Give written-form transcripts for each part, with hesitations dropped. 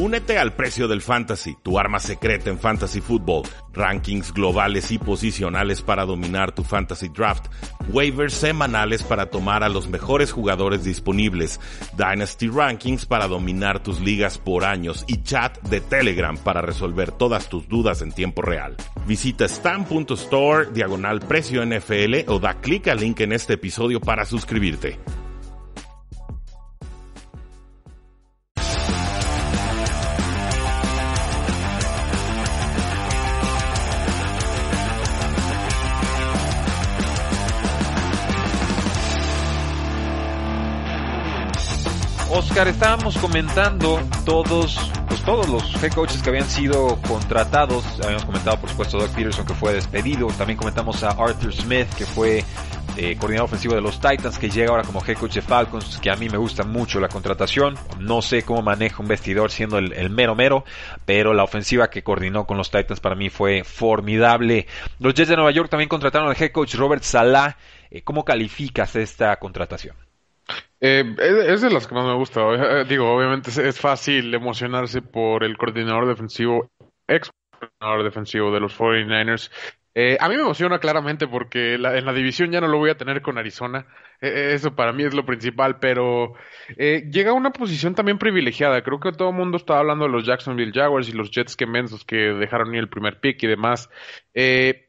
Únete al precio del fantasy, tu arma secreta en fantasy football, rankings globales y posicionales para dominar tu fantasy draft, waivers semanales para tomar a los mejores jugadores disponibles, dynasty rankings para dominar tus ligas por años y chat de Telegram para resolver todas tus dudas en tiempo real. Visita stan.store/precio NFL o da clic al link en este episodio para suscribirte. Oscar, estábamos comentando todos los head coaches que habían sido contratados. Habíamos comentado, por supuesto, a Doug Peterson, que fue despedido. También comentamos a Arthur Smith, que fue coordinador ofensivo de los Titans, que llega ahora como head coach de Falcons, que a mí me gusta mucho la contratación. No sé cómo maneja un vestidor siendo el mero, pero la ofensiva que coordinó con los Titans para mí fue formidable. Los Jets de Nueva York también contrataron al head coach Robert Saleh. ¿Cómo calificas esta contratación? Es de las que más me gusta. Digo, obviamente es fácil emocionarse por el coordinador defensivo, ex coordinador defensivo de los 49ers. A mí me emociona claramente porque en la división ya no lo voy a tener con Arizona. Eso para mí es lo principal, pero llega a una posición también privilegiada. Creo que todo el mundo estaba hablando de los Jacksonville Jaguars y los Jets que dejaron ir el primer pick y demás. Pero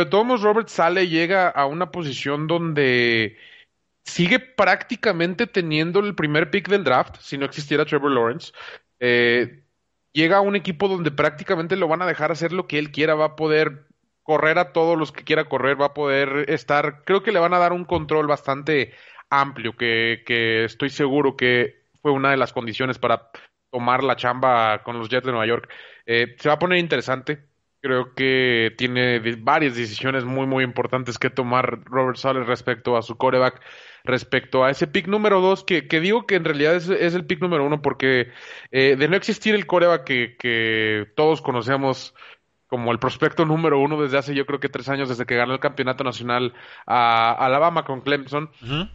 de todos modos, Robert Saleh llega a una posición donde sigue prácticamente teniendo el primer pick del draft, si no existiera Trevor Lawrence. Llega a un equipo donde prácticamente lo van a dejar hacer lo que él quiera, va a poder correr a todos los que quiera correr, va a poder estar, creo que le van a dar un control bastante amplio, que estoy seguro que fue una de las condiciones para tomar la chamba con los Jets de Nueva York. Se va a poner interesante. Creo que tiene varias decisiones muy, muy importantes que tomar Robert Saleh respecto a su quarterback, respecto a ese pick número 2, que digo que en realidad es el pick número 1, porque de no existir el quarterback que todos conocemos como el prospecto número 1 desde hace yo creo que 3 años, desde que ganó el campeonato nacional a Alabama con Clemson, uh-huh.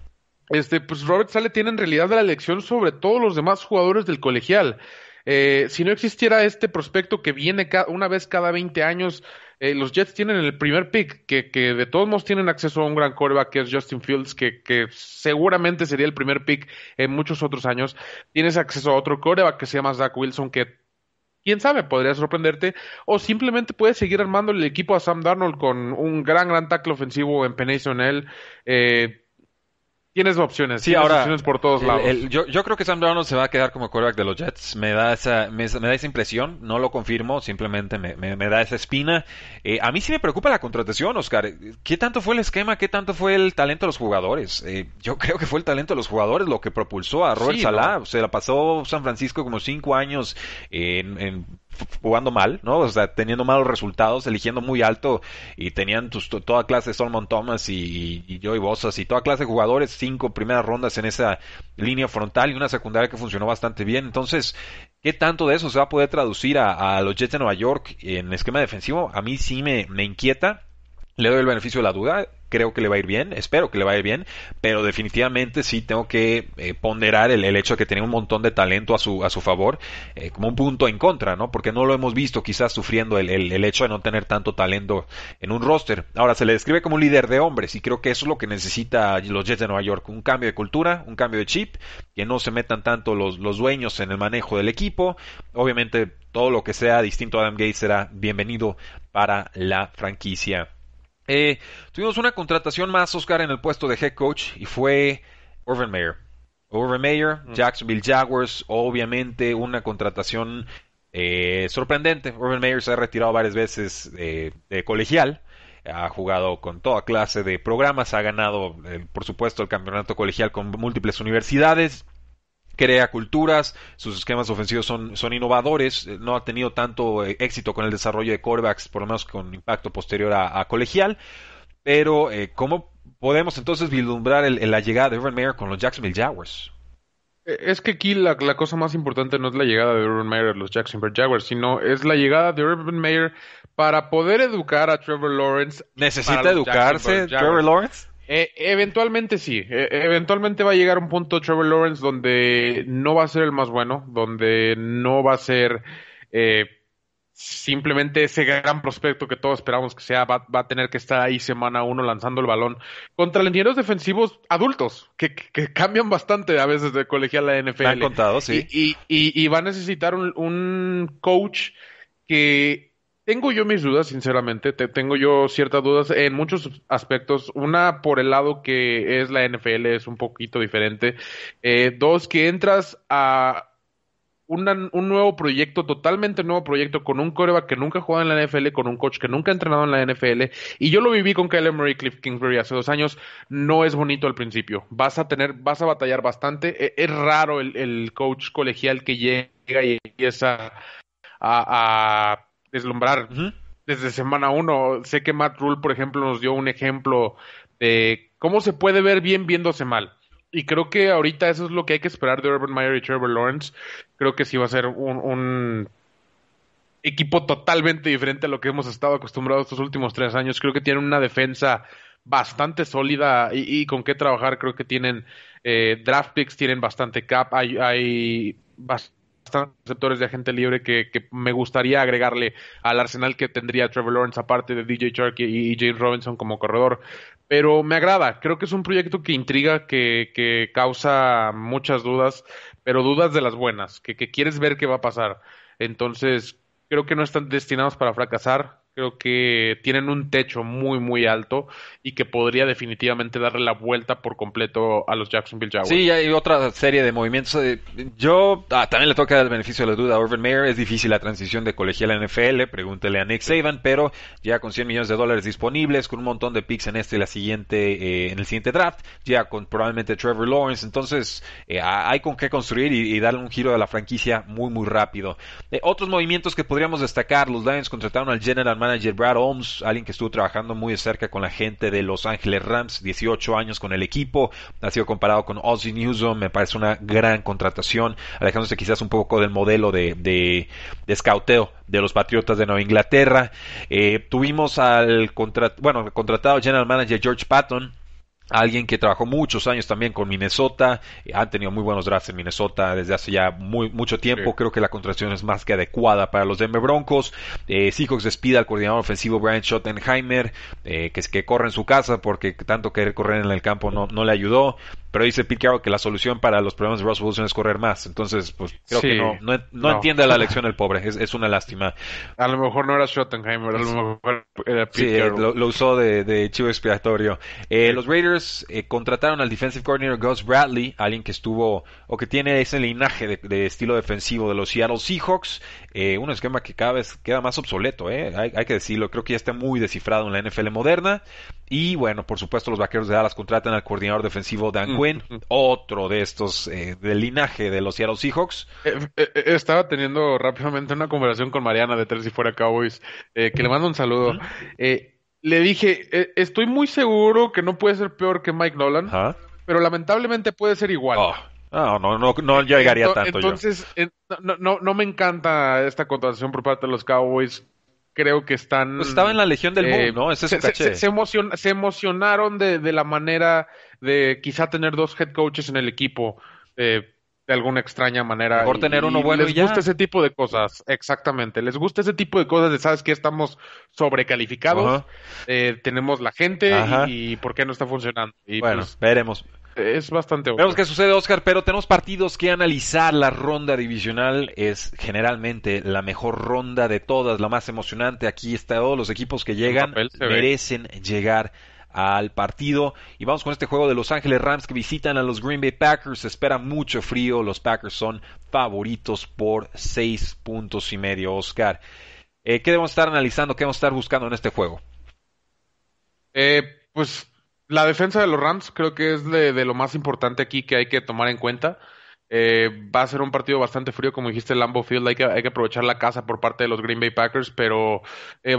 Pues Robert Saleh tiene en realidad la elección sobre todos los demás jugadores del colegial. Si no existiera este prospecto que viene una vez cada 20 años, los Jets tienen el primer pick, que de todos modos tienen acceso a un gran quarterback que es Justin Fields, que seguramente sería el primer pick en muchos otros años. Tienes acceso a otro quarterback que se llama Zach Wilson, que quién sabe, podría sorprenderte, o simplemente puedes seguir armando el equipo a Sam Darnold con un gran tackle ofensivo en Penei Sewell. Tienes opciones, sí, ahora, opciones por todos lados. Yo creo que Sam Darnold se va a quedar como quarterback de los Jets. Me da esa impresión, no lo confirmo, simplemente me da esa espina. A mí sí me preocupa la contratación, Oscar. ¿Qué tanto fue el esquema? ¿Qué tanto fue el talento de los jugadores? Yo creo que fue el talento de los jugadores lo que propulsó a Robert Saleh. ¿No? Se la pasó San Francisco como 5 años en jugando mal, ¿no? O sea, teniendo malos resultados, eligiendo muy alto, y tenían toda clase de Solomon Thomas y Joey Bosa's y toda clase de jugadores, 5 primeras rondas en esa línea frontal y una secundaria que funcionó bastante bien. Entonces, ¿qué tanto de eso se va a poder traducir a los Jets de Nueva York en esquema defensivo? A mí sí me inquieta. Le doy el beneficio de la duda. Creo que le va a ir bien, espero que le vaya a ir bien, pero definitivamente sí tengo que ponderar el hecho de que tenía un montón de talento a su favor, como un punto en contra, ¿no? Porque no lo hemos visto quizás sufriendo el hecho de no tener tanto talento en un roster. Ahora, se le describe como un líder de hombres, y creo que eso es lo que necesita los Jets de Nueva York, un cambio de cultura, un cambio de chip, que no se metan tanto los dueños en el manejo del equipo. Obviamente, todo lo que sea distinto a Adam Gates será bienvenido para la franquicia. Tuvimos una contratación más, Oscar, en el puesto de head coach, y fue Urban Meyer. Jacksonville Jaguars, obviamente una contratación sorprendente. Urban Meyer se ha retirado varias veces de colegial, ha jugado con toda clase de programas, ha ganado, por supuesto, el campeonato colegial con múltiples universidades. Crea culturas, sus esquemas ofensivos son innovadores, no ha tenido tanto éxito con el desarrollo de quarterbacks, por lo menos con impacto posterior a colegial, pero ¿cómo podemos entonces vislumbrar la llegada de Urban Meyer con los Jacksonville Jaguars? Es que aquí la cosa más importante no es la llegada de Urban Meyer a los Jacksonville Jaguars, sino es la llegada de Urban Meyer para poder educar a Trevor Lawrence. ¿Necesita educarse Trevor Lawrence? Eventualmente sí, eventualmente va a llegar un punto Trevor Lawrence donde no va a ser el más bueno, donde no va a ser simplemente ese gran prospecto que todos esperamos que sea, va a tener que estar ahí semana uno lanzando el balón contra linieros defensivos adultos, que cambian bastante a veces de colegial a la NFL. Me han contado, sí. Y va a necesitar un coach que... Tengo yo mis dudas, sinceramente, tengo yo ciertas dudas en muchos aspectos. Una, por el lado que es la NFL, es un poquito diferente. Dos, que entras a un nuevo proyecto, totalmente nuevo proyecto, con un quarterback que nunca ha jugado en la NFL, con un coach que nunca ha entrenado en la NFL. Y yo lo viví con Kyler Murray y Cliff Kingsbury hace 2 años. No es bonito al principio. Vas a batallar bastante. Es raro el coach colegial que llega y empieza a deslumbrar desde semana 1. Sé que Matt Rule, por ejemplo, nos dio un ejemplo de cómo se puede ver bien viéndose mal. Y creo que ahorita eso es lo que hay que esperar de Urban Meyer y Trevor Lawrence. Creo que sí va a ser un equipo totalmente diferente a lo que hemos estado acostumbrados estos últimos 3 años. Creo que tienen una defensa bastante sólida y con qué trabajar. Creo que tienen draft picks, tienen bastante cap, hay receptores de agente libre que me gustaría agregarle al arsenal que tendría Trevor Lawrence, aparte de DJ Chark y James Robinson como corredor. Pero me agrada, creo que es un proyecto que intriga, que causa muchas dudas, pero dudas de las buenas, que quieres ver qué va a pasar. Entonces, creo que no están destinados para fracasar, creo que tienen un techo muy, muy alto y que podría definitivamente darle la vuelta por completo a los Jacksonville Jaguars. Sí, hay otra serie de movimientos. Yo también le toca el beneficio de la duda a Urban Meyer. Es difícil la transición de colegial a NFL, pregúntele a Nick Saban, pero ya con $100 millones disponibles, con un montón de picks en este y la siguiente, en el siguiente draft, ya con probablemente Trevor Lawrence. Entonces, hay con qué construir y darle un giro a la franquicia muy, muy rápido. Otros movimientos que podríamos destacar: los Lions contrataron al general manager Brad Holmes, alguien que estuvo trabajando muy de cerca con la gente de Los Ángeles Rams, 18 años con el equipo, ha sido comparado con Ozzie Newsome. Me parece una gran contratación, alejándose quizás un poco del modelo de escauteo de los Patriotas de Nueva Inglaterra. Tuvimos al contratado general manager George Patton, alguien que trabajó muchos años también con Minnesota. Han tenido muy buenos drafts en Minnesota desde hace ya mucho tiempo. Creo que la contratación es más que adecuada para los Denver Broncos. Seahawks despide al coordinador ofensivo Brian Schottenheimer, que corre en su casa porque tanto querer correr en el campo no le ayudó. Pero dice Pete Carroll que la solución para los problemas de Russell Wilson es correr más. Entonces, pues creo que no entiende la lección el pobre. Es una lástima. A lo mejor no era Schottenheimer, a lo mejor era Pete Carroll. Sí, lo usó de chivo expiatorio. Los Raiders contrataron al defensive coordinator Gus Bradley, alguien que estuvo, o que tiene ese linaje de estilo defensivo de los Seattle Seahawks. Un esquema que cada vez queda más obsoleto, hay que decirlo. Creo que ya está muy descifrado en la NFL moderna. Y bueno, por supuesto, los Vaqueros de Dallas contratan al coordinador defensivo Dan Quinn, otro de estos del linaje de los Seattle Seahawks. Estaba teniendo rápidamente una conversación con Mariana de Tres y Fuera Cowboys, que le mando un saludo. Le dije, estoy muy seguro que no puede ser peor que Mike Nolan, pero lamentablemente puede ser igual. No llegaría tanto. Entonces, no me encanta esta contratación por parte de los Cowboys. Creo que están... Pues estaba en la Legión del Boom, ¿no? Ese es su caché. Se emocionaron de la manera de quizá tener 2 head coaches en el equipo, de alguna extraña manera. Mejor tener uno bueno y ya. Les gusta ese tipo de cosas, exactamente. Les gusta ese tipo de cosas de, ¿sabes qué? Estamos sobrecalificados, tenemos la gente y ¿por qué no está funcionando? Y bueno, pues, veremos. Es bastante bueno. Vemos qué sucede, Oscar, pero tenemos partidos que analizar. La ronda divisional es generalmente la mejor ronda de todas, la más emocionante. Aquí está, todos los equipos que llegan merecen llegar al partido. Y vamos con este juego de Los Ángeles Rams que visitan a los Green Bay Packers. Se espera mucho frío. Los Packers son favoritos por 6.5, Oscar. ¿Qué debemos estar analizando? ¿Qué debemos estar buscando en este juego? Pues... la defensa de los Rams creo que es de lo más importante aquí que hay que tomar en cuenta. Va a ser un partido bastante frío, como dijiste, Lambeau Field. Hay que aprovechar la casa por parte de los Green Bay Packers, pero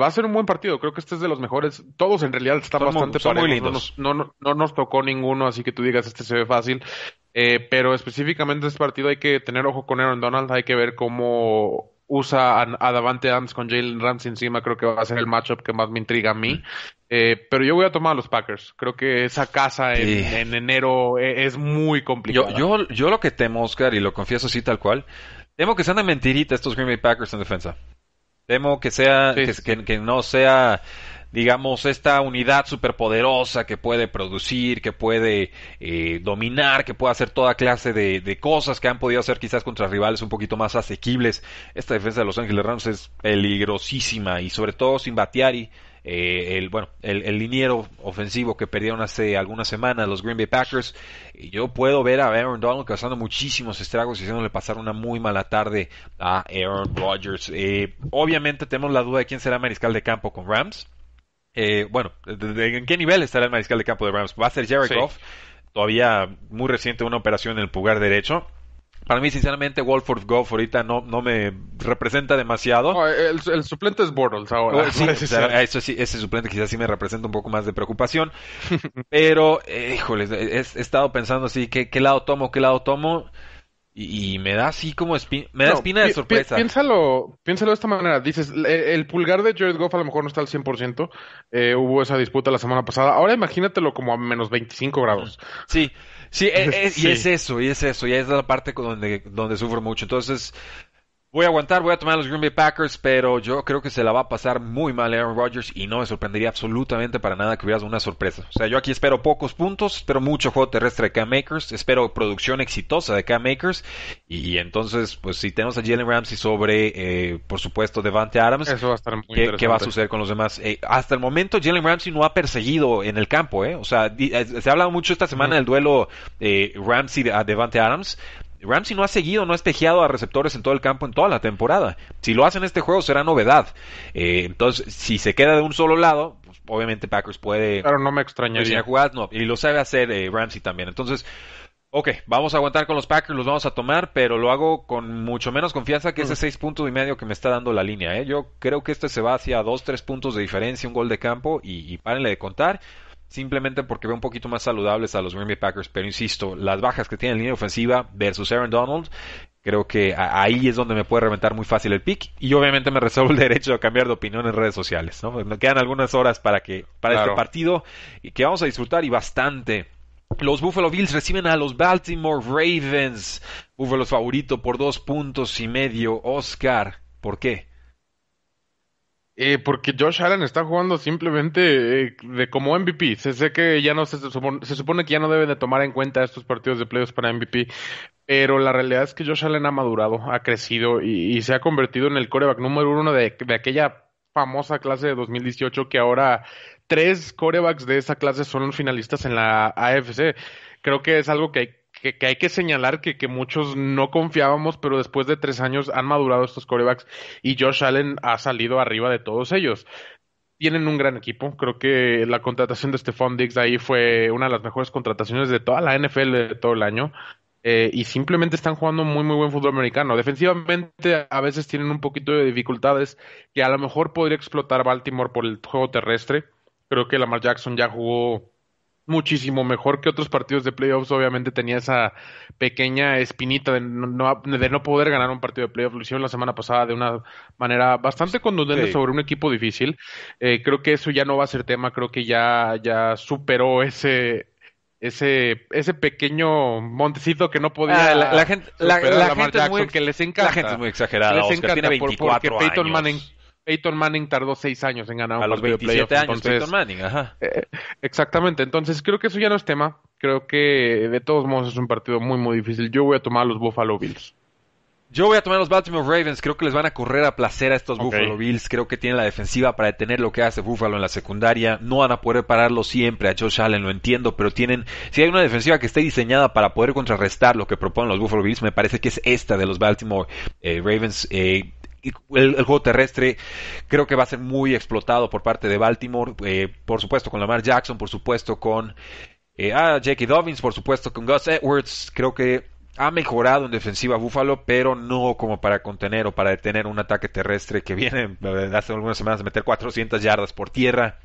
va a ser un buen partido. Creo que este es de los mejores. Todos en realidad están bastante parejos. No nos tocó ninguno, así que tú digas, este se ve fácil. Pero específicamente este partido hay que tener ojo con Aaron Donald. Hay que ver cómo usa a Davante Adams con Jalen Ramsey encima. Creo que va a ser el matchup que más me intriga a mí. Pero yo voy a tomar a los Packers. Creo que esa casa en enero es muy complicada. Yo lo que temo, Oscar, y lo confieso así tal cual, temo que sean de mentirita estos Green Bay Packers en defensa. Temo que sea que no sea, digamos, esta unidad superpoderosa que puede producir, que puede dominar, que puede hacer toda clase de cosas que han podido hacer quizás contra rivales un poquito más asequibles. Esta defensa de Los Ángeles Rams es peligrosísima, y sobre todo sin Bakhtiari, el liniero ofensivo que perdieron hace algunas semanas los Green Bay Packers. Yo puedo ver a Aaron Donald causando muchísimos estragos y haciéndole pasar una muy mala tarde a Aaron Rodgers. Obviamente tenemos la duda de quién será mariscal de campo con Rams. ¿En qué nivel estará el mariscal de campo de Rams? Va a ser Jared Goff, todavía muy reciente, una operación en el pulgar derecho. Para mí, sinceramente, Wolford Goff ahorita no me representa demasiado. No, el suplente es Bortles ahora. Sí, o sea, eso sí, ese suplente quizás sí me representa un poco más de preocupación. Pero, híjoles, he estado pensando así, ¿qué lado tomo? Y me da así como espina de sorpresa. Piénsalo de esta manera. Dices, el pulgar de Jared Goff a lo mejor no está al 100%. Hubo esa disputa la semana pasada. Ahora imagínatelo como a menos 25 grados. Sí, es eso. Y es la parte donde sufro mucho. Entonces, voy a aguantar, voy a tomar a los Green Bay Packers, pero yo creo que se la va a pasar muy mal Aaron Rodgers, y no me sorprendería absolutamente para nada que hubiera una sorpresa. O sea, yo aquí espero pocos puntos, espero mucho juego terrestre de Cam Akers, espero producción exitosa de Cam Akers, y entonces, pues si tenemos a Jalen Ramsey sobre, por supuesto, Davante Adams, eso va a estar muy interesante. ¿Qué va a suceder con los demás? Hasta el momento, Jalen Ramsey no ha perseguido en el campo, ¿eh? O sea, se ha hablado mucho esta semana del duelo Ramsey a Davante Adams. Ramsey no ha seguido, no ha espejeado a receptores en todo el campo en toda la temporada. Si lo hacen en este juego será novedad. Entonces, si se queda de un solo lado, pues, obviamente Packers puede... Claro, no me extrañaría. Y lo sabe hacer Ramsey también. Entonces, vamos a aguantar con los Packers, los vamos a tomar, pero lo hago con mucho menos confianza que ese 6.5 que me está dando la línea. Yo creo que este se va hacia 2-3 puntos de diferencia, un gol de campo, y párenle de contar. Simplemente porque veo un poquito más saludables a los Green Bay Packers, pero insisto, las bajas que tiene la línea ofensiva versus Aaron Donald, creo que ahí es donde me puede reventar muy fácil el pick, y obviamente me reservo el derecho a cambiar de opinión en redes sociales, ¿no? Me quedan algunas horas para este partido que vamos a disfrutar, y bastante. Los Buffalo Bills reciben a los Baltimore Ravens. Buffalo favorito por 2.5. Oscar, ¿por qué? Porque Josh Allen está jugando simplemente de como MVP. Sé que ya no se supone que ya no deben de tomar en cuenta estos partidos de playoffs para MVP, pero la realidad es que Josh Allen ha madurado, ha crecido y se ha convertido en el quarterback número 1 de aquella famosa clase de 2018, que ahora 3 quarterbacks de esa clase son finalistas en la AFC. Creo que es algo que hay que señalar, que muchos no confiábamos, pero después de 3 años han madurado estos quarterbacks y Josh Allen ha salido arriba de todos ellos. Tienen un gran equipo. Creo que la contratación de Stephon Diggs ahí fue una de las mejores contrataciones de toda la NFL de todo el año. Y simplemente están jugando muy muy buen fútbol americano. Defensivamente a veces tienen un poquito de dificultades que a lo mejor podría explotar Baltimore por el juego terrestre. Creo que Lamar Jackson ya jugó muchísimo mejor que otros partidos de playoffs. Obviamente tenía esa pequeña espinita de no poder ganar un partido de playoffs. Lo hicieron la semana pasada de una manera bastante contundente sobre un equipo difícil. Creo que eso ya no va a ser tema. Creo que ya superó ese pequeño montecito que no podía. La gente es muy exagerada. Les encanta, Oscar, tiene 24 porque años. Peyton Manning tardó 6 años en ganar un partido de playoff. A los 27 años, entonces, Peyton Manning, ajá. Exactamente, entonces creo que eso ya no es tema. Creo que de todos modos es un partido muy muy difícil. Yo voy a tomar a los Buffalo Bills. Yo voy a tomar a los Baltimore Ravens. Creo que les van a correr a placer a estos Buffalo Bills. Creo que tienen la defensiva para detener lo que hace Buffalo en la secundaria. No van a poder pararlo siempre a Josh Allen, lo entiendo, pero si hay una defensiva que esté diseñada para poder contrarrestar lo que proponen los Buffalo Bills, me parece que es esta de los Baltimore Ravens. El juego terrestre creo que va a ser muy explotado por parte de Baltimore, por supuesto con Lamar Jackson, por supuesto con J.K. Dobbins, por supuesto con Gus Edwards. Creo que ha mejorado en defensiva Buffalo, pero no como para contener o para detener un ataque terrestre que viene hace algunas semanas de meter 400 yardas por tierra.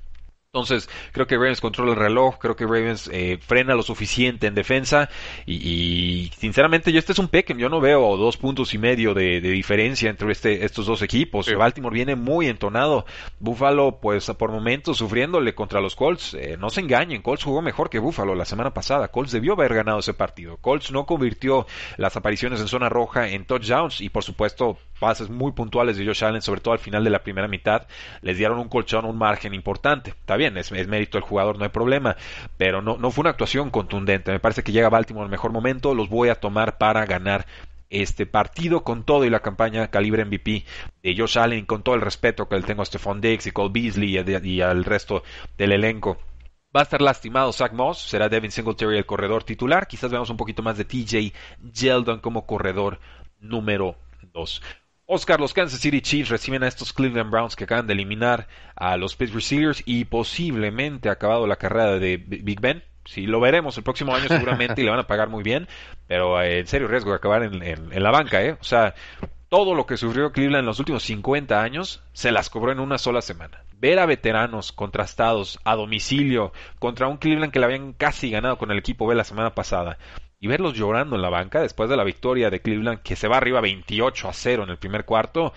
Entonces, creo que Ravens controla el reloj, creo que Ravens frena lo suficiente en defensa y sinceramente yo este es un pick, yo no veo 2.5 de diferencia entre estos dos equipos. Sí. Baltimore viene muy entonado, Buffalo pues por momentos sufriéndole contra los Colts, no se engañen, Colts jugó mejor que Buffalo la semana pasada, Colts debió haber ganado ese partido, Colts no convirtió las apariciones en zona roja en touchdowns y por supuesto pases muy puntuales de Josh Allen, sobre todo al final de la primera mitad, les dieron un colchón, un margen importante, está bien. Es mérito del jugador, no hay problema, pero no fue una actuación contundente. Me parece que llega Baltimore en el mejor momento, los voy a tomar para ganar este partido con todo y la campaña calibre MVP de Josh Allen, con todo el respeto que le tengo a Stephon Diggs y Cole Beasley y al resto del elenco. Va a estar lastimado Zach Moss, será Devin Singletary el corredor titular, quizás veamos un poquito más de TJ Yeldon como corredor número 2. Oscar, los Kansas City Chiefs reciben a estos Cleveland Browns que acaban de eliminar a los Pittsburgh Steelers y posiblemente ha acabado la carrera de Big Ben. Sí, lo veremos el próximo año seguramente y le van a pagar muy bien, pero en serio riesgo de acabar en la banca, ¿eh? O sea, todo lo que sufrió Cleveland en los últimos 50 años se las cobró en una sola semana. Ver a veteranos contrastados a domicilio contra un Cleveland que le habían casi ganado con el equipo B la semana pasada. Y verlos llorando en la banca después de la victoria de Cleveland, que se va arriba 28-0 en el primer cuarto.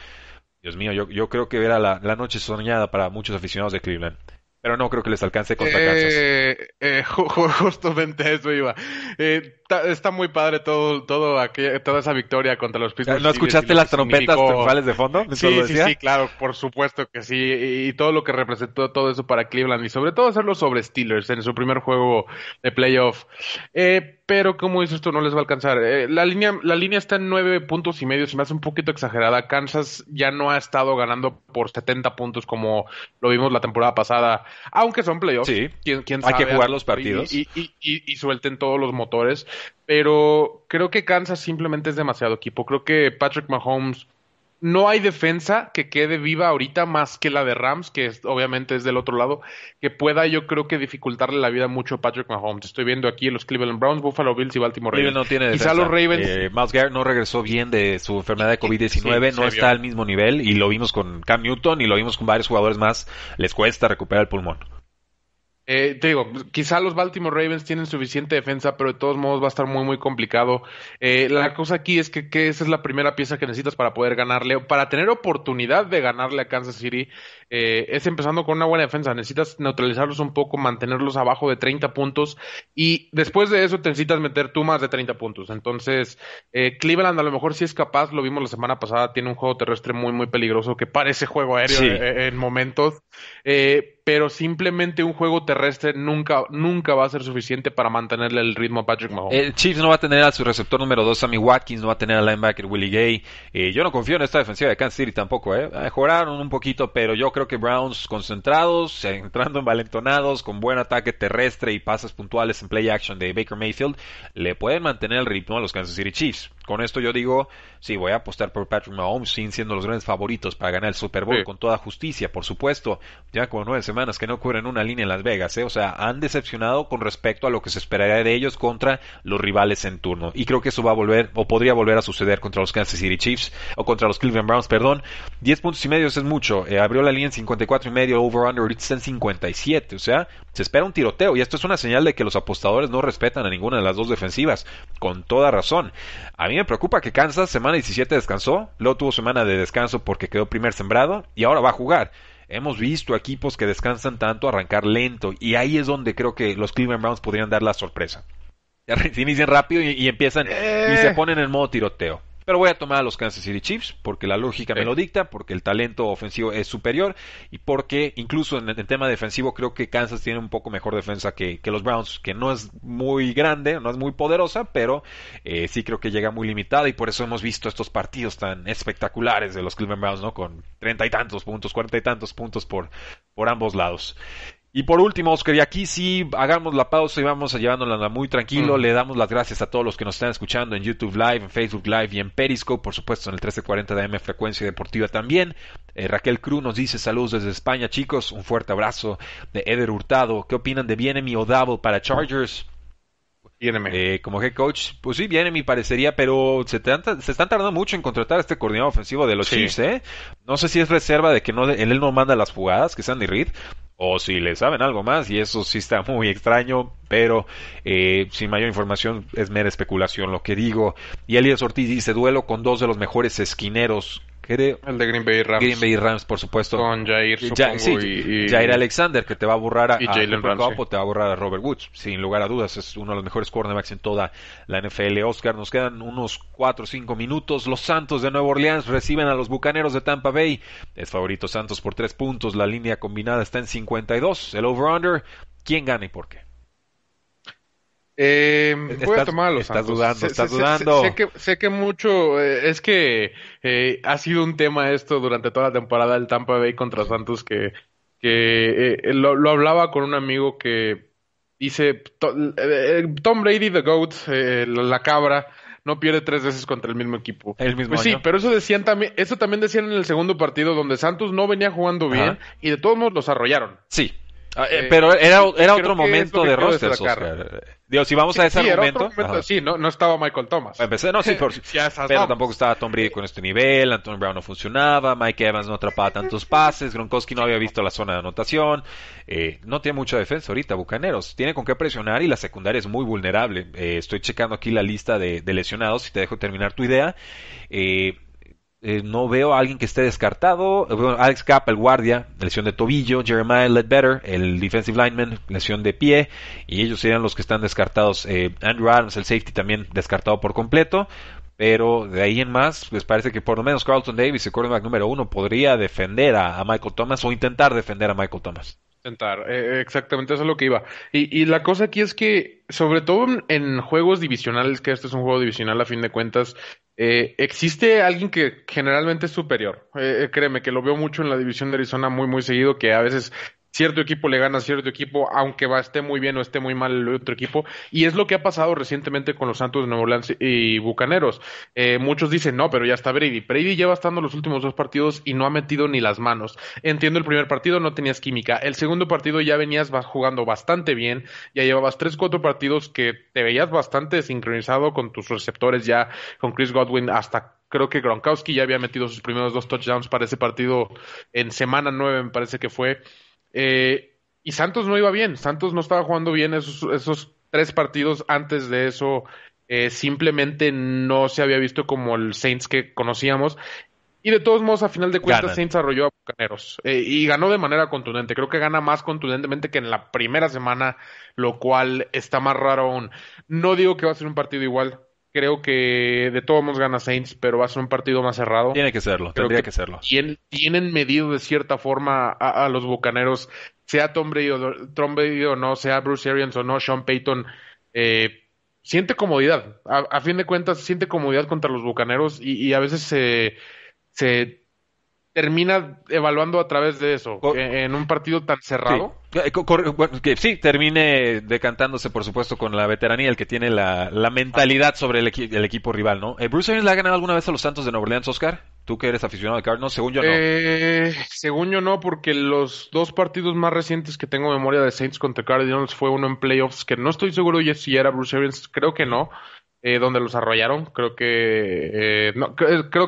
Dios mío, yo creo que era la noche soñada para muchos aficionados de Cleveland. Pero no creo que les alcance contra Kansas. Justamente eso iba. Está muy padre toda esa victoria contra los Pittsburgh. ¿No escuchaste las trompetas triunfales de fondo? Sí, claro, por supuesto que sí. Y todo lo que representó todo eso para Cleveland y sobre todo hacerlo sobre Steelers en su primer juego de playoff. Pero como dices tú, no les va a alcanzar. La línea está en 9.5, se me hace un poquito exagerada. Kansas ya no ha estado ganando por 70 puntos como lo vimos la temporada pasada, aunque son playoffs. Sí, ¿Quién sabe? Hay que jugar los partidos. Y suelten todos los motores, pero creo que Kansas simplemente es demasiado equipo. Creo que Patrick Mahomes, no hay defensa que quede viva ahorita más que la de Rams, que obviamente es del otro lado, que pueda yo creo que dificultarle la vida mucho a Patrick Mahomes. Estoy viendo aquí los Cleveland Browns, Buffalo Bills y Baltimore Ravens. No tiene defensa. Quizá los Ravens... Myles Garrett no regresó bien de su enfermedad de COVID-19, sí, no está al mismo nivel y lo vimos con Cam Newton y lo vimos con varios jugadores más. Les cuesta recuperar el pulmón. Te digo, quizá los Baltimore Ravens tienen suficiente defensa, pero de todos modos va a estar muy, muy complicado. La cosa aquí es que esa es la primera pieza que necesitas para poder ganarle, para tener oportunidad de ganarle a Kansas City. Es empezando con una buena defensa. Necesitas neutralizarlos un poco, mantenerlos abajo de 30 puntos y después de eso te necesitas meter tú más de 30 puntos. Entonces, Cleveland a lo mejor sí es capaz, lo vimos la semana pasada, tiene un juego terrestre muy, muy peligroso que parece juego aéreo en momentos. Pero simplemente un juego terrestre nunca va a ser suficiente para mantenerle el ritmo a Patrick Mahomes. El Chiefs no va a tener a su receptor número 2, Sammy Watkins, no va a tener al linebacker Willie Gay. Yo no confío en esta defensiva de Kansas City tampoco. Mejoraron un poquito, pero yo creo que Browns concentrados, entrando envalentonados, con buen ataque terrestre y pases puntuales en play action de Baker Mayfield, le pueden mantener el ritmo a los Kansas City Chiefs. Con esto yo digo, sí, voy a apostar por Patrick Mahomes, sin siendo los grandes favoritos para ganar el Super Bowl, con toda justicia, por supuesto. Ya como 9 semanas que no cubren una línea en Las Vegas, o sea, han decepcionado con respecto a lo que se esperaría de ellos contra los rivales en turno, y creo que eso va a volver, o podría volver a suceder contra los Kansas City Chiefs, o contra los Cleveland Browns, perdón. 10.5 es mucho, abrió la línea en 54.5, over-under ahorita está en 57, o sea, se espera un tiroteo, y esto es una señal de que los apostadores no respetan a ninguna de las dos defensivas, con toda razón. A mí me preocupa que Kansas semana 17 descansó, luego tuvo semana de descanso porque quedó primer sembrado, y ahora va a jugar. Hemos visto equipos que descansan tanto arrancar lento, y ahí es donde creo que los Cleveland Browns podrían dar la sorpresa. Se inician rápido y empiezan y se ponen en modo tiroteo. Pero voy a tomar a los Kansas City Chiefs porque la lógica me lo dicta, porque el talento ofensivo es superior y porque incluso en el tema defensivo creo que Kansas tiene un poco mejor defensa que los Browns, que no es muy grande, no es muy poderosa, pero sí creo que llega muy limitada y por eso hemos visto estos partidos tan espectaculares de los Cleveland Browns, ¿no? Con 30 y tantos puntos, 40 y tantos puntos por ambos lados. Y por último, Oscar, y aquí sí hagamos la pausa y vamos a llevándola muy tranquilo. Le damos las gracias a todos los que nos están escuchando en YouTube Live, en Facebook Live y en Periscope, por supuesto en el 1340 de AM Frecuencia Deportiva también. Raquel Cruz nos dice saludos desde España, chicos, un fuerte abrazo de Eder Hurtado. ¿Qué opinan de Bienemi o Double para Chargers? Como head coach, pues sí, viene mi parecería, pero se están tardando mucho en contratar a este coordinador ofensivo de los Chiefs. No sé si es reserva de que él no manda las jugadas, que sean de Reed, o si le saben algo más, y eso sí está muy extraño, pero sin mayor información, es mera especulación lo que digo. Y Elías Ortiz dice, duelo con dos de los mejores esquineros. El de Green Bay Rams, por supuesto. Con Jair, supongo, sí, y Jair Alexander, que te va a borrar a Jalen Ramsey, te va a borrar a Robert Woods. Sin lugar a dudas, es uno de los mejores cornerbacks en toda la NFL. Oscar, nos quedan unos 4 o 5 minutos. Los Santos de Nueva Orleans reciben a los Bucaneros de Tampa Bay. Es favorito Santos por 3 puntos. La línea combinada está en 52. El over-under, ¿quién gana y por qué? Voy a tomar a los Santos. Estás dudando. Sé que mucho, es que ha sido un tema esto durante toda la temporada, el Tampa Bay contra Santos, que lo hablaba con un amigo que dice, Tom Brady, the GOAT, la cabra, no pierde 3 veces contra el mismo equipo. El mismo pues año. Sí, pero eso también decían en el segundo partido, donde Santos no venía jugando bien, y de todos modos los arrollaron. Sí. Pero era otro momento de roster. Digo, si vamos a ese momento, sí, no estaba Michael Thomas. Pero tampoco estaba Tom Brady con este nivel. Anthony Brown no funcionaba. Mike Evans no atrapaba tantos pases. Gronkowski no había visto la zona de anotación. No tiene mucha defensa ahorita Bucaneros. Tiene con qué presionar y la secundaria es muy vulnerable. Estoy checando aquí la lista de lesionados. Si te dejo terminar tu idea. No veo a alguien que esté descartado. Bueno, Alex Kapp, el guardia, lesión de tobillo. Jeremiah Ledbetter, el defensive lineman, lesión de pie. Y ellos serían los que están descartados. Andrew Adams, el safety, también descartado por completo. Pero de ahí en más, pues parece que por lo menos Carlton Davis, el cornerback número 1, podría defender a Michael Thomas o intentar defender a Michael Thomas. Exactamente, eso es lo que iba. Y la cosa aquí es que, sobre todo en juegos divisionales, que este es un juego divisional a fin de cuentas, existe alguien que generalmente es superior. Créeme que lo veo mucho en la división de Arizona muy, muy seguido, que a veces cierto equipo le gana a cierto equipo, aunque esté muy bien o esté muy mal el otro equipo. Y es lo que ha pasado recientemente con los Santos de Nueva Orleans y Bucaneros. Muchos dicen, no, pero ya está Brady. Brady lleva estando los últimos 2 partidos y no ha metido ni las manos. Entiendo, el primer partido no tenías química. El segundo partido ya venías jugando bastante bien. Ya llevabas 3 o 4 partidos que te veías bastante sincronizado con tus receptores ya, con Chris Godwin hasta... Creo que Gronkowski ya había metido sus primeros 2 touchdowns para ese partido en semana 9, me parece que fue. Y Santos no iba bien. Santos no estaba jugando bien esos 3 partidos antes de eso. Simplemente no se había visto como el Saints que conocíamos. Y de todos modos, a final de cuentas, Saints arrolló a Bucaneros. Y ganó de manera contundente. Creo que gana más contundentemente que en la primera semana, lo cual está más raro aún. No digo que va a ser un partido igual. Creo que de todos modos gana Saints, pero va a ser un partido más cerrado. Tiene que serlo, tendría que serlo. Tienen medido de cierta forma a los Bucaneros, sea Tom Brady o no, sea Bruce Arians o no, Sean Payton. Siente comodidad. A fin de cuentas, siente comodidad contra los Bucaneros y a veces se termina evaluando a través de eso, en un partido tan cerrado. Sí, termine decantándose, por supuesto, con la veteranía, el que tiene la mentalidad sobre el equipo rival, ¿no? ¿Bruce Arians le ha ganado alguna vez a los Santos de Nueva Orleans, Oscar? ¿Tú que eres aficionado de Cardinals? Según yo no. Según yo no, porque los 2 partidos más recientes que tengo memoria de Saints contra Cardinals fue uno en playoffs, que no estoy seguro si era Bruce Arians, creo que no, donde los arrollaron, creo que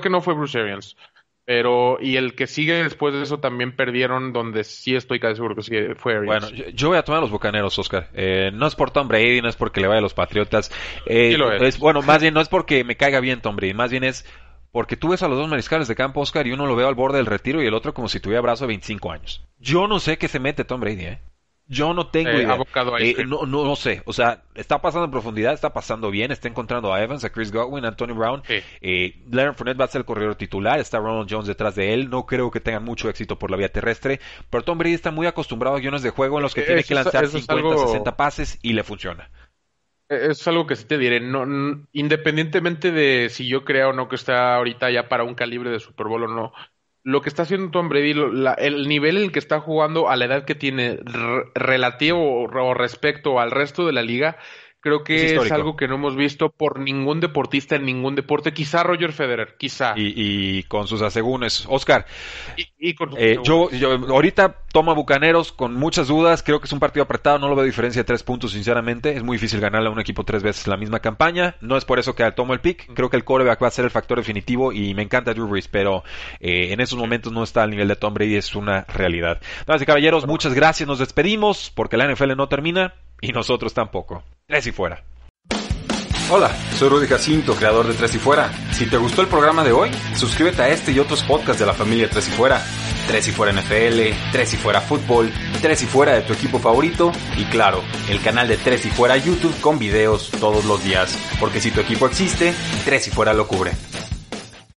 no fue Bruce Arians. Pero, y el que sigue después de eso también perdieron, donde sí estoy casi seguro que sí fue Arians. Bueno, yo voy a tomar a los Bucaneros, Oscar. No es por Tom Brady, no es porque le vaya a los Patriotas. Sí lo es. Bueno, más bien no es porque me caiga bien Tom Brady, más bien es porque tú ves a los 2 mariscales de campo, Oscar, y uno lo veo al borde del retiro y el otro como si tuviera brazo de 25 años. Yo no sé qué se mete Tom Brady, Yo no tengo idea. No sé. O sea, está pasando en profundidad, está pasando bien, está encontrando a Evans, a Chris Godwin, a Anthony Brown. Sí. Leonard Fournette va a ser el corredor titular, está Ronald Jones detrás de él. No creo que tengan mucho éxito por la vía terrestre, pero Tom Brady está muy acostumbrado a guiones de juego en los que tiene que lanzar 60 pases y le funciona. Eso es algo que sí te diré. No, independientemente de si yo creo o no que está ahorita ya para un calibre de Super Bowl o no, lo que está haciendo Tom Brady, el nivel en el que está jugando a la edad que tiene relativo o respecto al resto de la liga, Creo que es algo que no hemos visto por ningún deportista en ningún deporte. Quizá Roger Federer, quizá. Y con sus asegúnes. Oscar, y con sus yo ahorita toma Bucaneros con muchas dudas. Creo que es un partido apretado. No lo veo diferencia de 3 puntos, sinceramente. Es muy difícil ganarle a un equipo 3 veces la misma campaña. No es por eso que tomo el pick. Creo que el quarterback va a ser el factor definitivo. Y me encanta Drew Brees, pero en esos momentos no está al nivel de Tom Brady. Es una realidad. Damas y caballeros, muchas gracias. Nos despedimos porque la NFL no termina. Y nosotros tampoco. 3 y Fuera. Hola, soy Rudy Jacinto, creador de 3 y Fuera. Si te gustó el programa de hoy, suscríbete a este y otros podcasts de la familia 3 y Fuera. 3 y Fuera NFL, 3 y Fuera Fútbol, 3 y Fuera de tu equipo favorito y claro, el canal de 3 y Fuera YouTube con videos todos los días. Porque si tu equipo existe, 3 y Fuera lo cubre.